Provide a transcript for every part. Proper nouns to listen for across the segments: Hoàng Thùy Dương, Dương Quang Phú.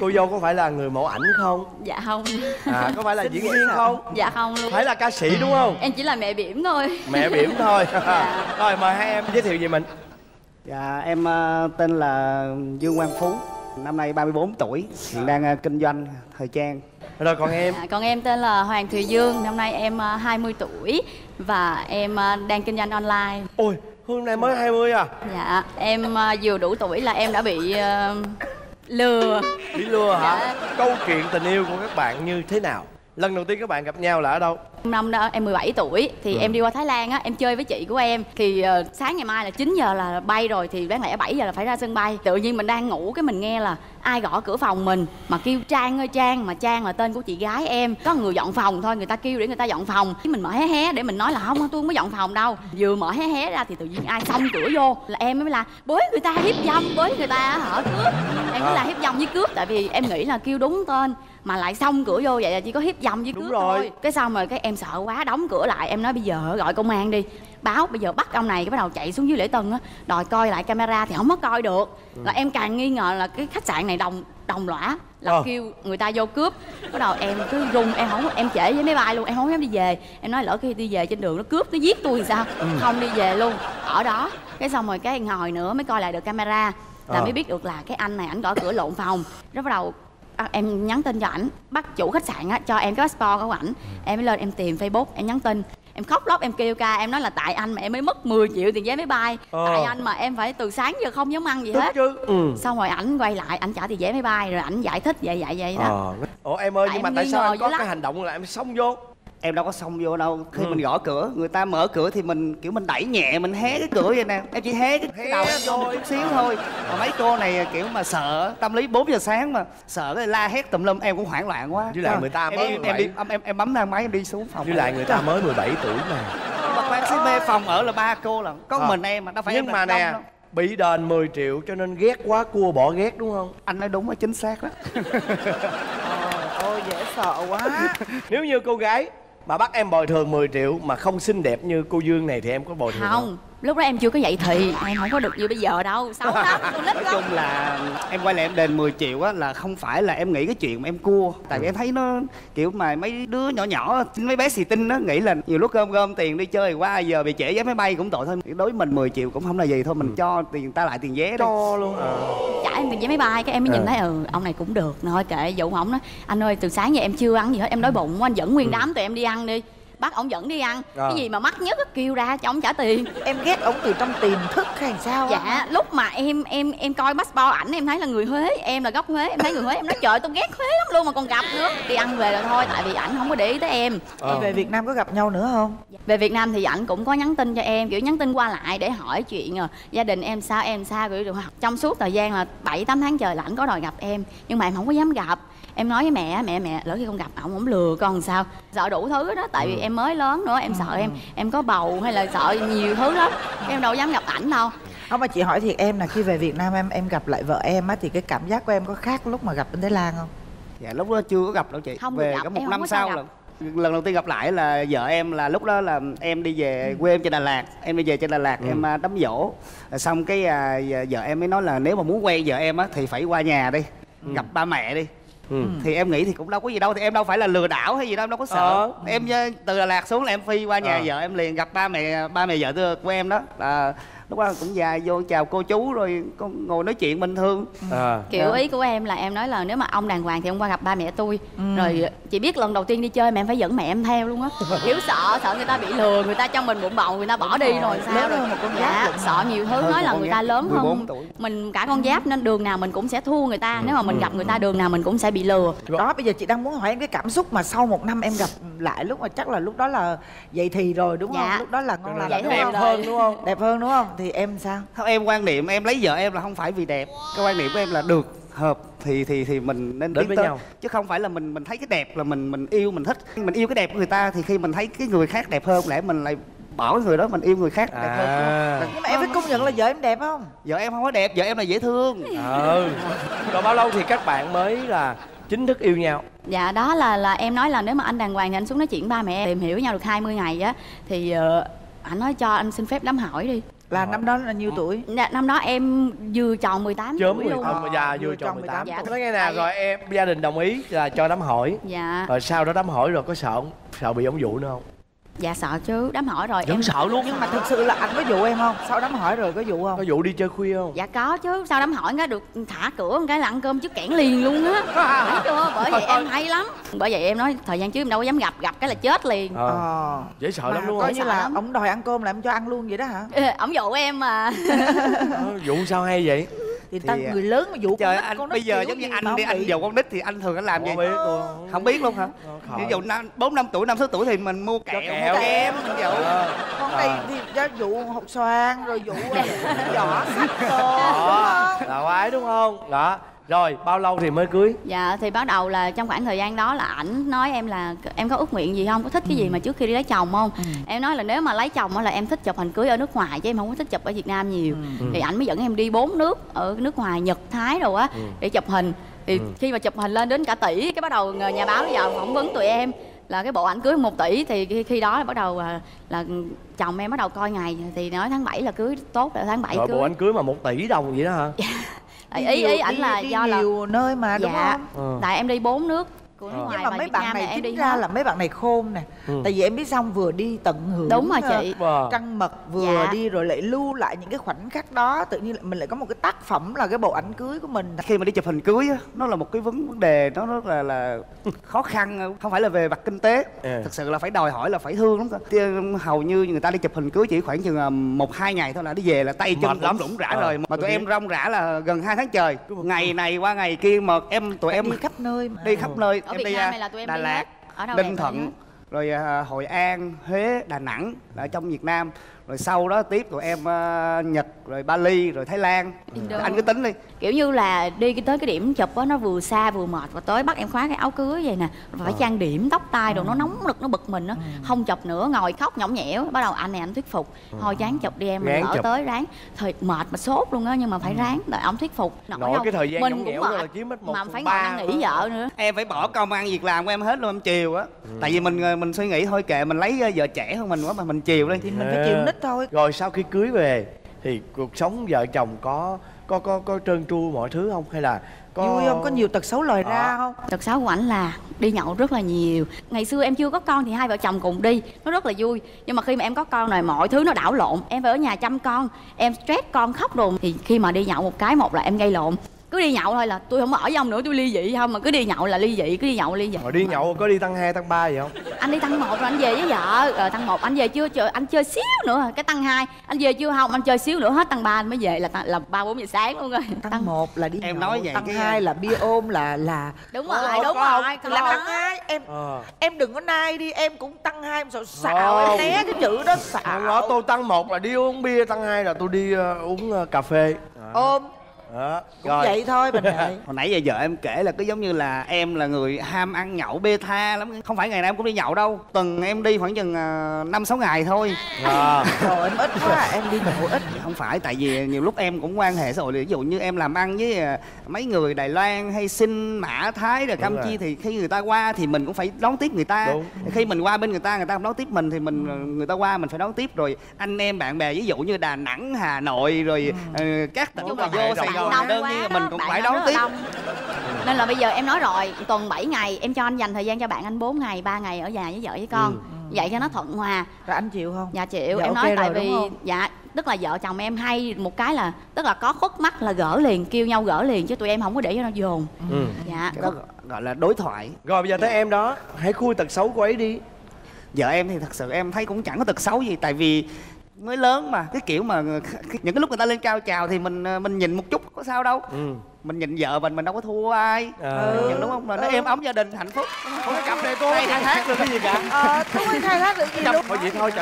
Cô dâu có phải là người mẫu ảnh không? Dạ không. À, có phải là diễn viên không? Dạ không luôn. Phải là ca sĩ đúng không? Em chỉ là mẹ bỉm thôi. Mẹ bỉm thôi. Dạ. Rồi mời hai em giới thiệu về mình. Dạ em tên là Dương Quang Phú, năm nay 34 tuổi, hiện đang kinh doanh thời trang. Rồi còn em? À, còn em tên là Hoàng Thùy Dương, năm nay em 20 tuổi và em đang kinh doanh online. Ôi, hôm nay mới 20 à? Dạ, em vừa đủ tuổi là em đã bị lừa. Bị lừa hả? Dạ. Câu chuyện tình yêu của các bạn như thế nào? Lần đầu tiên các bạn gặp nhau là ở đâu? Năm đó em 17 tuổi thì em đi qua Thái Lan á, em chơi với chị của em thì sáng ngày mai là 9 giờ là bay rồi thì đáng lẽ 7 giờ là phải ra sân bay. Tự nhiên mình đang ngủ cái mình nghe là ai gõ cửa phòng mình mà kêu Trang ơi Trang, mà Trang là tên của chị gái em. Có người dọn phòng thôi, người ta kêu để người ta dọn phòng. Mình mở hé hé để mình nói là không, tôi không có dọn phòng đâu. Vừa mở hé hé ra thì tự nhiên ai xông cửa vô là em mới là bới người ta hiếp dâm, bới người ta hở cướp. Em cứ là hiếp dâm với cướp tại vì em nghĩ là kêu đúng tên mà lại xông cửa vô vậy là chỉ có hiếp dâm với cướp thôi. Cái xong rồi cái em sợ quá đóng cửa lại, em nói bây giờ gọi công an đi, báo bây giờ bắt ông này. Cái bắt đầu chạy xuống dưới lễ tân á, đòi coi lại camera thì không có coi được. Rồi em càng nghi ngờ là cái khách sạn này đồng lõa là kêu người ta vô cướp. Bắt đầu em cứ run, em không, em trễ với máy bay luôn, em không dám đi về. Em nói lỡ khi đi về trên đường nó cướp nó giết tôi thì sao. Không đi về luôn ở đó. Cái xong rồi cái ngồi nữa mới coi lại được camera là mới biết được là cái anh này ảnh gõ cửa lộn phòng. Rồi bắt đầu em nhắn tin cho ảnh, bắt chủ khách sạn á, cho em cái passport của ảnh. Em mới lên em tìm Facebook, em nhắn tin, em khóc lóc, em kêu ca, em nói là tại anh mà em mới mất 10 triệu tiền vé máy bay. Tại anh mà em phải từ sáng giờ không dám ăn gì hết. Xong rồi ảnh quay lại, ảnh trả tiền vé máy bay rồi ảnh giải thích vậy đó. Ủa em ơi, nhưng mà tại sao em có cái hành động là em xông vô? Em đâu có xông vô đâu. Khi mình gõ cửa, người ta mở cửa thì mình kiểu mình đẩy nhẹ, mình hé cái cửa vậy nè. Em chỉ hé cái đầu vô chút xíu thôi. Mà mấy cô này kiểu mà sợ, tâm lý 4 giờ sáng mà sợ cái la hét tùm lum, em cũng hoảng loạn quá. Với lại người ta mới 17. Em bấm thang máy em đi xuống phòng. Với lại người ta mới 17 tuổi mà. Mà khoan, xin mê phòng ở là 3 cô lận, có mình em mà đâu phải. Nhưng mà nè, bị đền 10 triệu cho nên ghét quá cua bỏ ghét đúng không? Anh nói đúng đó, chính xác đó. Ôi dễ sợ quá. Nếu như cô gái mà bắt em bồi thường 10 triệu mà không xinh đẹp như cô Dương này thì em có bồi thường không? Lúc đó em chưa có dậy thì em không có được như bây giờ đâu. Xấu lắm, con nít lắm. Nói chung là em quay lại em đền 10 triệu á là không phải là em nghĩ cái chuyện mà em cua. Tại vì em thấy nó kiểu mà mấy đứa nhỏ nhỏ, mấy bé xì tinh nó nghĩ là nhiều lúc gom tiền đi chơi qua giờ bị trễ vé máy bay cũng tội thôi. Đối với mình 10 triệu cũng không là gì thôi, mình cho tiền ta lại tiền vé đó. Cho luôn. Trả em tiền vé máy bay cái em mới nhìn thấy ông này cũng được. Thôi kệ vụ ổng đó. Anh ơi từ sáng giờ em chưa ăn gì hết, em đói bụng quá, anh dẫn nguyên đám tụi em đi ăn đi. Bác ổng dẫn đi ăn cái gì mà mắc nhất kêu ra cho ổng trả tiền. Em ghét ổng từ trong tiềm thức hay sao? Dạ lúc mà em coi passport ảnh em thấy là người Huế, em là gốc Huế, em thấy người Huế em nói trời tôi ghét Huế lắm luôn mà còn gặp nữa. Đi ăn về là thôi tại vì ảnh không có để ý tới em. Về Việt Nam có gặp nhau nữa không? Về Việt Nam thì ảnh cũng có nhắn tin cho em, kiểu nhắn tin qua lại để hỏi chuyện gia đình em sao, em sao kiểu được. Trong suốt thời gian là 7-8 tháng trời là ảnh có đòi gặp em nhưng mà em không có dám gặp. Em nói với mẹ, mẹ lỡ khi không gặp ổng lừa con làm sao. Sợ đủ thứ đó tại vì em mới lớn nữa, em sợ em có bầu hay là sợ nhiều thứ lắm. Em đâu dám gặp ảnh đâu. Không mà chị hỏi thiệt em là khi về Việt Nam em gặp lại vợ em á thì cái cảm giác của em có khác lúc mà gặp bên Thái Lan không? Dạ lúc đó chưa có gặp đâu chị. Không về gặp, cả một năm sau là lần đầu tiên gặp lại là vợ em là lúc đó là em đi về quê em trên Đà Lạt. Em đi về trên Đà Lạt em đám giỗ. Xong cái vợ em mới nói là nếu mà muốn quen vợ em á thì phải qua nhà đi, gặp ba mẹ đi. Thì em nghĩ thì cũng đâu có gì đâu, thì em đâu phải là lừa đảo hay gì đâu, em đâu có sợ. Em từ Đà Lạt xuống là em phi qua nhà vợ em liền, gặp ba mẹ vợ của em đó. Lúc đó cũng già vô chào cô chú rồi ngồi nói chuyện bình thường. Kiểu ý của em là em nói là nếu mà ông đàng hoàng thì ông qua gặp ba mẹ tôi. Rồi chị biết lần đầu tiên đi chơi mà em phải dẫn mẹ em theo luôn á. Kiểu sợ người ta bị lừa, người ta cho mình bụng bầu, người ta bỏ đi rồi sao rồi. Dạ, sợ nhiều thứ, nói là người ta lớn hơn mình cả con giáp nên đường nào mình cũng sẽ thua người ta. Nếu mà mình gặp người ta đường nào mình cũng sẽ bị lừa. Đó bây giờ chị đang muốn hỏi em cái cảm xúc mà sau một năm em gặp lại lúc mà chắc là lúc đó là dậy thì rồi đúng không? Lúc đó là ngon lành đẹp hơn đúng không? Đẹp hơn đúng không? Thì em sao? Không, em quan niệm em lấy vợ em là không phải vì đẹp. Cái quan niệm của em là được hợp thì mình nên đến với nhau, chứ không phải là mình thấy cái đẹp là mình yêu, mình thích, mình yêu cái đẹp của người ta thì khi mình thấy cái người khác đẹp hơn lẽ mình lại bỏ người đó, mình yêu người khác đẹp hơn. Nhưng mà em phải công nhận là vợ em đẹp không? Vợ em không có đẹp, vợ em là dễ thương. Còn bao lâu thì các bạn mới là chính thức yêu nhau? Dạ đó là em nói là nếu mà anh đàng hoàng thì anh xuống nói chuyện ba mẹ, tìm hiểu nhau được 20 ngày á thì ảnh nói cho anh xin phép đám hỏi đi. Là năm đó là nhiêu tuổi? Năm đó em vừa tròn 18 tuổi luôn. Dạ, vừa tròn 18. Dạ. Nói nghe nè, rồi em gia đình đồng ý là cho đám hỏi. Dạ. Rồi sau đó đám hỏi rồi có sợ bị ông dụ nữa không? Dạ sợ chứ, đám hỏi rồi vẫn em sợ luôn. Nhưng mà thực sự là anh có dụ em không? Sau đám hỏi rồi có dụ không? Có dụ đi chơi khuya không? Dạ có chứ, sau đám hỏi cái được thả cửa một cái là ăn cơm trước kẽn liền luôn á. Thấy chưa? Bởi vậy em hay lắm. Bởi vậy em nói thời gian trước em đâu có dám gặp, gặp cái là chết liền. Dễ sợ mà lắm luôn. Coi như là ổng đòi ăn cơm là em cho ăn luôn vậy đó hả? Ổng dụ em mà. Dụ sao hay vậy? Thì ta người lớn mà vụ trời anh bây giờ giống như anh đi, anh giàu con nít thì anh thường anh làm gì không biết luôn hả? Ví dụ 4, 5 tuổi 5, 6 tuổi thì mình mua kẹo em mình dụ con này thì ra dụ hột xoan rồi dụ giỏ sách rồi là quái đúng không? Đó rồi bao lâu thì mới cưới? Dạ thì bắt đầu là trong khoảng thời gian đó là ảnh nói em là em có ước nguyện gì không, có thích cái gì mà trước khi đi lấy chồng không? Em nói là nếu mà lấy chồng là em thích chụp hình cưới ở nước ngoài chứ em không có thích chụp ở Việt Nam nhiều. Thì ảnh mới dẫn em đi 4 nước ở nước ngoài, Nhật, Thái rồi á để chụp hình. Thì khi mà chụp hình lên đến cả tỷ cái bắt đầu nhà báo vào phỏng vấn tụi em là cái bộ ảnh cưới 1 tỷ. Thì khi đó là bắt đầu là chồng em bắt đầu coi ngày thì nói tháng 7 là cưới, tốt là tháng 7 rồi cưới. Bộ ảnh cưới mà 1 tỷ đồng vậy đó hả? Ý ảnh là do là nhiều nơi mà đúng không? Tại em đi 4 nước của nước ngoài. Nhưng mà mấy bạn này chính ra là mấy bạn này khôn nè. Tại vì em biết xong vừa đi tận hưởng đúng rồi chị căng mật vừa đi rồi lại lưu lại những cái khoảnh khắc đó, tự nhiên mình lại có một cái tác phẩm là cái bộ ảnh cưới của mình. Khi mà đi chụp hình cưới nó là một cái vấn đề nó rất là khó khăn, không phải là về mặt kinh tế, thực sự là phải đòi hỏi là phải thương lắm thôi. Hầu như người ta đi chụp hình cưới chỉ khoảng chừng 1-2 ngày thôi là đi về là tay chân lắm lủng rã rồi, mà tụi em rong rã là gần 2 tháng trời, ngày này qua ngày kia mà tụi em đi khắp nơi ở Việt Nam này là tụi em Đà Lạt, Ninh Thuận, rồi Hội An, Huế, Đà Nẵng ở trong Việt Nam. Rồi sau đó tiếp tụi em Nhật, rồi Bali, rồi Thái Lan. Anh cứ tính đi. Kiểu như là đi tới cái điểm chụp đó, nó vừa xa vừa mệt. Và tới bắt em khóa cái áo cưới vậy nè, phải trang điểm, tóc tai rồi nó nóng nực, nó bực mình đó. Không chụp nữa, ngồi khóc nhõng nhẽo. Bắt đầu anh này anh thuyết phục, thôi ráng chụp đi em, mình lỡ tới ráng. Thời mệt mà sốt luôn á, nhưng mà phải ráng. Rồi ông thuyết phục. Nội cái thời gian nhõng nhẽo là chiếm hết 1 mà phải ngồi năn nỉ vợ nữa. Em phải bỏ công ăn việc làm của em hết luôn, em chiều á. Tại vì mình suy nghĩ thôi kệ, mình lấy vợ trẻ hơn mình quá mà mình chiều đi thì mình phải chiều nít thôi. Rồi sau khi cưới về thì cuộc sống vợ chồng có trơn tru mọi thứ không, hay là có vui không, có nhiều tật xấu lòi ra không? Tật xấu của ảnh là đi nhậu rất là nhiều. Ngày xưa em chưa có con thì hai vợ chồng cùng đi nó rất là vui, nhưng mà khi mà em có con rồi mọi thứ nó đảo lộn. Em phải ở nhà chăm con, em stress con khóc rồi. Thì khi mà đi nhậu một là em gây lộn, cứ đi nhậu thôi là tôi không ở với ông nữa, tôi ly dị không, mà cứ đi nhậu là ly dị, cứ đi nhậu ly dị. Rồi đi nhậu có đi tăng 2 tăng 3 gì không? Anh đi tăng 1 rồi anh về với vợ. Rồi tăng 1 anh về chưa, anh chơi xíu nữa, cái tăng 2 anh về chưa, không anh chơi xíu nữa, hết tăng 3 anh mới về là 3-4 giờ sáng luôn rồi. Tăng 1 là đi em nhậu, nói vậy tăng 2 là bia ôm là đúng rồi. Đúng rồi, là tăng 2 em đừng có nai đi, em cũng tăng 2 em xạo em né cái chữ đó xạo. Tôi tăng 1 là đi uống bia, tăng 2 là tôi đi uống cà phê ôm. Cũng vậy thôi mình này. Hồi nãy giờ vợ em kể là cứ giống như là em là người ham ăn nhậu bê tha lắm. Không phải ngày nào em cũng đi nhậu đâu, tuần em đi khoảng chừng 5-6 ngày thôi. Rồi em ít quá, em đi nhậu ít. Không phải, tại vì nhiều lúc em cũng quan hệ xã hội. Ví dụ như em làm ăn với mấy người Đài Loan hay Sinh, Mã, Thái rồi Campuchia, thì khi người ta qua thì mình cũng phải đón tiếp người ta. Khi mình qua bên người ta không đón tiếp mình thì người ta qua mình phải đón tiếp. Rồi anh em bạn bè ví dụ như Đà Nẵng, Hà Nội rồi các tỉnh mà vô Sài Gòn đơn nhiên mình cũng phải đón tiếp. Nên là bây giờ em nói rồi, tuần 7 ngày em cho anh dành thời gian cho bạn anh 4 ngày, 3 ngày ở nhà với vợ với con. Vậy cho nó thuận hòa. Rồi anh chịu không? Dạ chịu, dạ, em okay nói tại vì tức là vợ chồng em hay một cái là tức là có khuất mắt là gỡ liền, kêu nhau gỡ liền chứ tụi em không có để cho nó dồn. Cái đó gọi là đối thoại. Rồi bây giờ tới em đó, hãy khui tật xấu của ấy đi. Vợ em thì thật sự em thấy cũng chẳng có tật xấu gì, tại vì mới lớn mà, cái kiểu mà những cái lúc người ta lên cao trào thì mình nhìn một chút có sao đâu. Mình nhìn vợ mình đâu có thua ai. Đúng không? Là nó êm ấm gia đình hạnh phúc. Không cái cặp này cô khai thác được cái gì cả. Không có khai thác được gì đâu.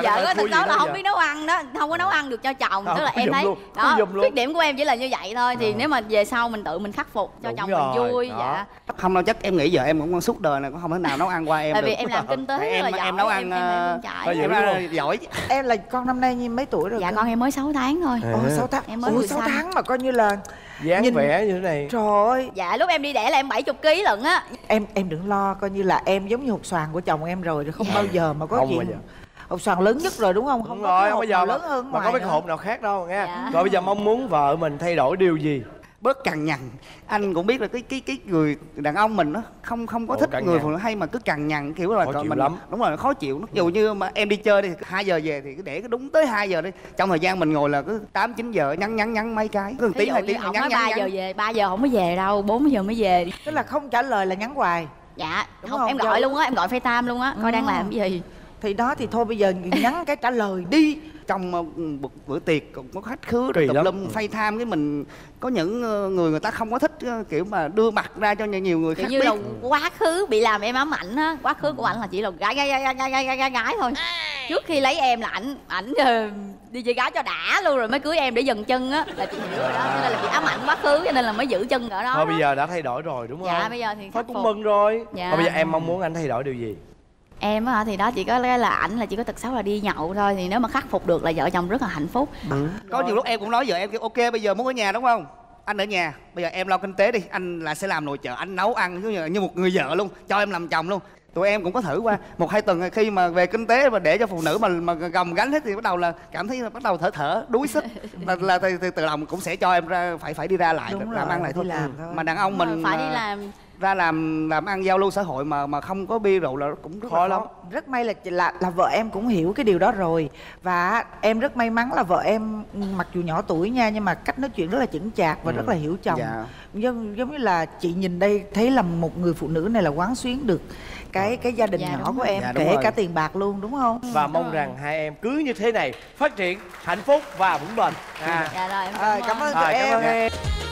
Vợ có thực đó là không biết nấu ăn đó, không có nấu ăn được cho chồng. Tức là em thấy đó, khuyết điểm của em chỉ là như vậy thôi. Thì nếu mà về sau mình tự mình khắc phục cho chồng mình vui. Không đâu, chắc em nghĩ vợ em cũng suốt đời này cũng không thể nào nấu ăn qua em được. Tại vì em làm kinh tế là em nấu ăn giỏi. Em là con năm nay mấy tuổi rồi? Dạ con em mới 6 tháng thôi. 6 tháng. Em mới 6 tháng mà coi như là dáng vẻ như thế này. Trời ơi. Dạ lúc em đi đẻ là em 70 kg lận á. Em đừng lo, coi như là em giống như hột xoàn của chồng em rồi, không bao giờ mà có chuyện hột xoàn lớn nhất rồi đúng không? Không rồi, bây giờ lớn hơn mà có cái hột nào khác đâu nghe. Dạ. Rồi bây giờ mong muốn vợ mình thay đổi điều gì? Bớt cằn nhằn. Anh cũng biết là cái người đàn ông mình nó không có thích người phụ nữ hay mà cứ cằn nhằn kiểu là khó mình lắm. Đúng rồi, khó chịu. Dù như mà em đi chơi đi 2 giờ về thì cứ để đúng tới 2 giờ đi. Trong thời gian mình ngồi là cứ 8-9 giờ nhắn mấy cái. Cứ 1 tiếng 2 tiếng nhắn 3 giờ về, 3 giờ không có về đâu, 4 giờ mới về. Tức là không trả lời là nhắn hoài. Dạ, đúng không? Em gọi luôn á, em gọi FaceTime luôn á, coi đang làm cái gì. Thì đó thì thôi bây giờ nhắn cái trả lời đi. Trong một bữa tiệc cũng có khách khứa rồi tùm lum FaceTime cái mình có những người ta không có thích kiểu mà đưa mặt ra cho nhiều người khác biết. Như là quá khứ bị làm em ám ảnh á, quá khứ của ảnh là chỉ là gái thôi. Trước khi lấy em là ảnh đi chơi gái cho đã luôn rồi mới cưới em để dần chân á, là chị hiểu rồi đó. Cho nên là chị ám ảnh quá khứ cho nên là mới giữ chân ở đó. Thôi bây giờ đã thay đổi rồi đúng không? Dạ bây giờ thì thôi cũng mừng rồi. Dạ. Thôi bây giờ em mong muốn anh thay đổi điều gì? Em á thì đó chỉ có là ảnh là chỉ có tật xấu là đi nhậu thôi, thì nếu mà khắc phục được là vợ chồng rất là hạnh phúc. Có nhiều lúc em cũng nói vợ em kêu ok bây giờ muốn ở nhà đúng không? Anh ở nhà, bây giờ em lo kinh tế đi, anh là sẽ làm nội trợ, anh nấu ăn như một người vợ luôn, cho em làm chồng luôn. Tụi em cũng có thử qua 1-2 tuần, khi mà về kinh tế mà để cho phụ nữ mà gồng gánh hết thì bắt đầu là cảm thấy là bắt đầu thở đuối sức là từ lòng cũng sẽ cho em ra phải đi ra lại đúng làm rồi, ăn lại thôi. Mà đàn ông mình phải đi làm ra làm ăn giao lưu xã hội mà không có bia rượu là cũng rất khó lắm. Rất may là vợ em cũng hiểu cái điều đó rồi, và em rất may mắn là vợ em mặc dù nhỏ tuổi nha nhưng mà cách nói chuyện rất là chững chạc và rất là hiểu chồng. Dạ. Giống như là chị nhìn đây thấy là một người phụ nữ này là quán xuyến được cái gia đình nhỏ của em, kể cả tiền bạc luôn đúng không? Và mong rằng hai em cứ như thế này phát triển hạnh phúc và vững bền. Dạ rồi, em cảm ơn tụi em.